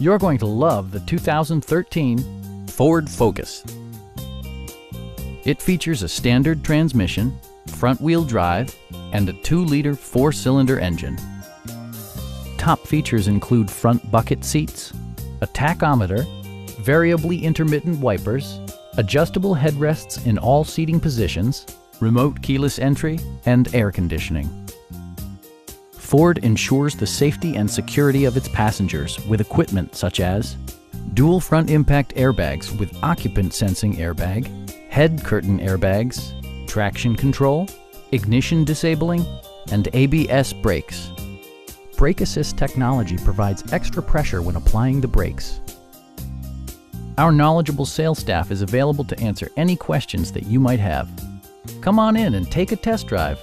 You're going to love the 2013 Ford Focus. It features a standard transmission, front-wheel drive, and a 2-liter 4-cylinder engine. Top features include front bucket seats, a tachometer, variably intermittent wipers, adjustable headrests in all seating positions, remote keyless entry, and air conditioning. Ford ensures the safety and security of its passengers with equipment such as dual front impact airbags with occupant sensing airbag, head curtain airbags, traction control, ignition disabling, and ABS brakes. Brake assist technology provides extra pressure when applying the brakes. Our knowledgeable sales staff is available to answer any questions that you might have. Come on in and take a test drive.